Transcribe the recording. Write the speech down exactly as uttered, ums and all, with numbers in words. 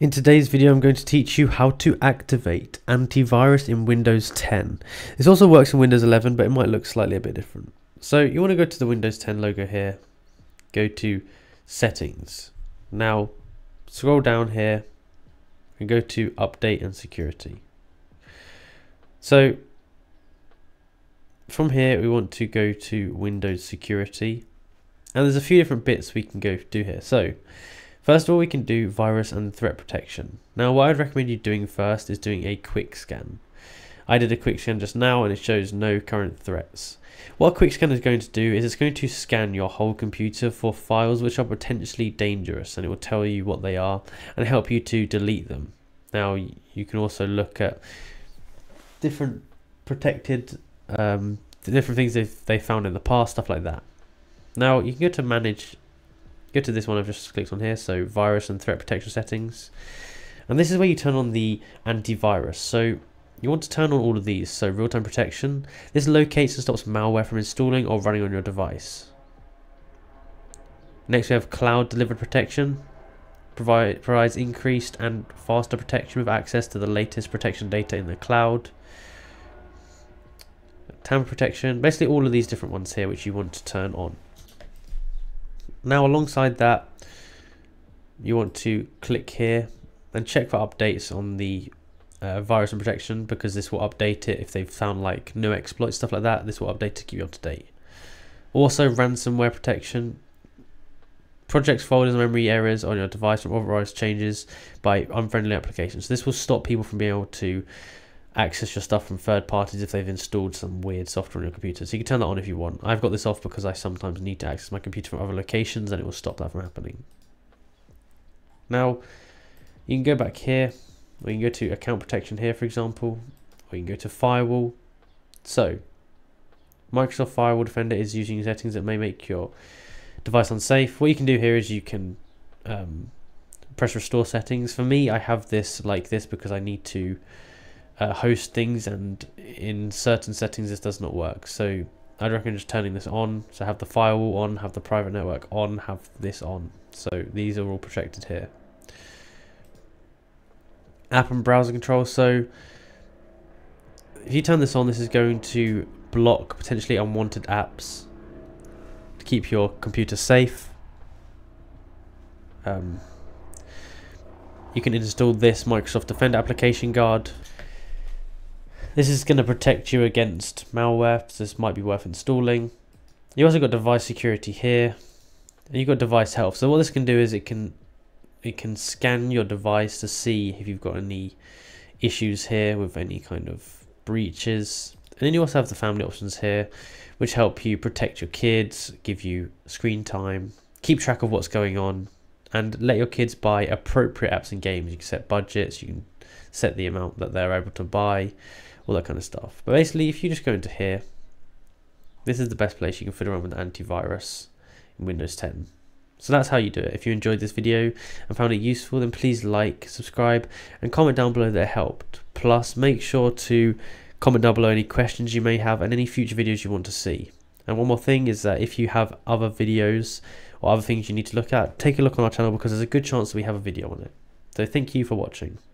In today's video, I'm going to teach you how to activate antivirus in Windows ten. This also works in Windows eleven, but it might look slightly a bit different. So you want to go to the Windows ten logo here, go to Settings. Now scroll down here and go to Update and Security. So from here, we want to go to Windows Security. And there's a few different bits we can go do here. So first of all, we can do virus and threat protection. Now, what I'd recommend you doing first is doing a quick scan. I did a quick scan just now and it shows no current threats. What a quick scan is going to do is it's going to scan your whole computer for files which are potentially dangerous, and it will tell you what they are and help you to delete them. Now, you can also look at different protected, um, different things they've, they found in the past, stuff like that. Now, you can go to manage. Go to this one I've just clicked on here, so virus and threat protection settings. And this is where you turn on the antivirus. So you want to turn on all of these. So real-time protection. This locates and stops malware from installing or running on your device. Next we have cloud delivered protection. Provide, provides increased and faster protection with access to the latest protection data in the cloud. Tamper protection. Basically all of these different ones here which you want to turn on. Now alongside that, you want to click here and check for updates on the uh, virus and protection, because this will update it if they've found like new exploits, stuff like that. This will update to keep you up to date. Also ransomware protection. Projects, folders, memory areas on your device from authorized changes by unfriendly applications. So this will stop people from being able to access your stuff from third parties if they've installed some weird software on your computer. So you can turn that on if you want. I've got this off because I sometimes need to access my computer from other locations and it will stop that from happening. Now you can go back here, or you can go to account protection here for example, or you can go to firewall. So Microsoft Firewall Defender is using settings that may make your device unsafe. What you can do here is you can um, press restore settings. For me, I have this like this because I need to Uh, host things, and in certain settings this does not work, so I'd recommend just turning this on. So have the firewall on, have the private network on, have this on, so these are all protected here. App and browser control, so if you turn this on, this is going to block potentially unwanted apps to keep your computer safe. Um, you can install this Microsoft Defender Application Guard. This is going to protect you against malware, so this might be worth installing. You also got device security here, and you've got device health. So what this can do is it can it can scan your device to see if you've got any issues here with any kind of breaches. And then you also have the family options here, which help you protect your kids, give you screen time, keep track of what's going on, and let your kids buy appropriate apps and games. You can set budgets, you can set the amount that they're able to buy, all that kind of stuff. But basically, if you just go into here, this is the best place you can fiddle around with antivirus in Windows ten. So that's how you do it. If you enjoyed this video and found it useful, then please like, subscribe, and comment down below that it helped. Plus, make sure to comment down below any questions you may have and any future videos you want to see. And one more thing is that if you have other videos or other things you need to look at, take a look on our channel because there's a good chance that we have a video on it. So thank you for watching.